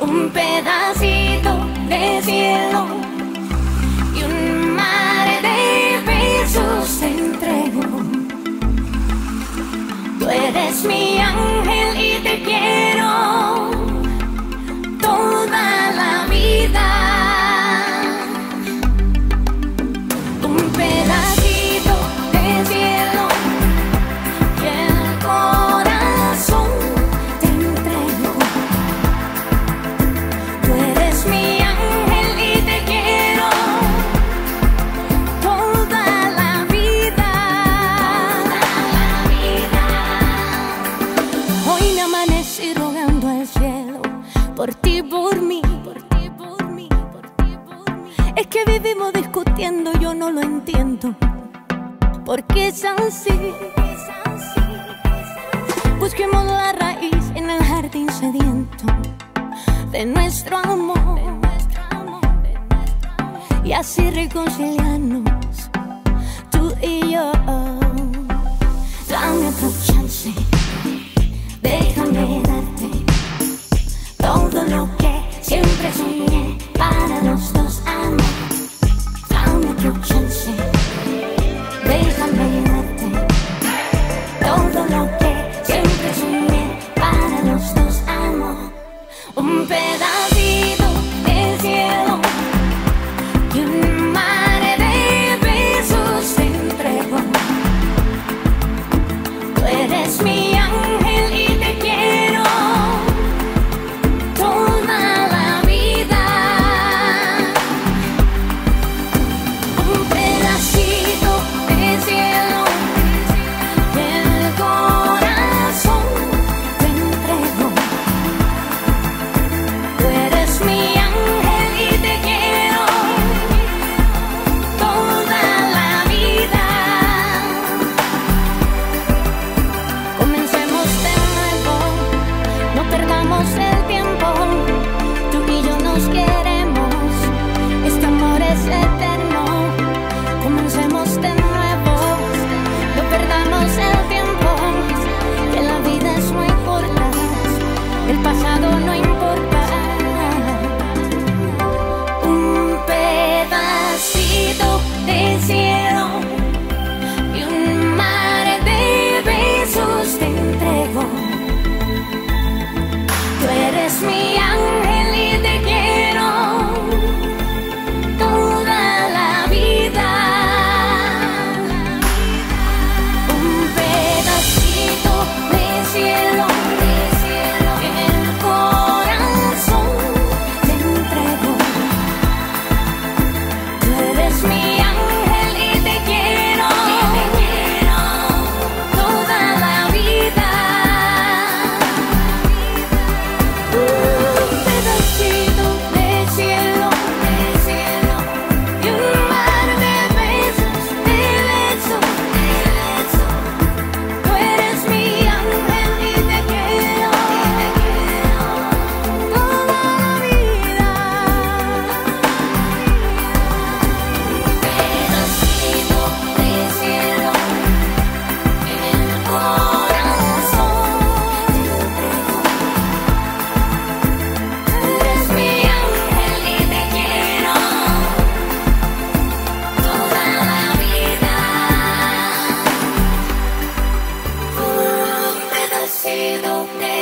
Un pedacito de cielo y un mar de besos te entrego. Tú eres mi ángel y te quiero toda la vida. Por ti, por mí, por ti, por mí, por ti, por mí. Es que vivimos discutiendo, yo no lo entiendo. ¿Por qué es así? Busquemos la raíz en el jardín sediento de nuestro amor, y así reconciliarnos tú y yo. Dame tu chance, déjame darte todo lo que siempre soñé para los dos, amor. Dame otro chance, déjame darte todo lo que siempre soñé para los dos, amor. Un pedacito de cielo y un mar de besos te entrego. Tú eres mi ángel y te quiero. El tiempo, tú y yo nos queremos, este amor es eterno. Comencemos de nuevo, no perdamos el tiempo, que la vida es muy corta, el pasado no importa. Un pedacito de cielo y un mar de besos te entrego. Tú eres mi ángel y te quiero toda la vida. Un pedacito de cielo, en el corazón te entrego. Tú eres mi ángel y te quiero toda la vida. Pedacito de cielo.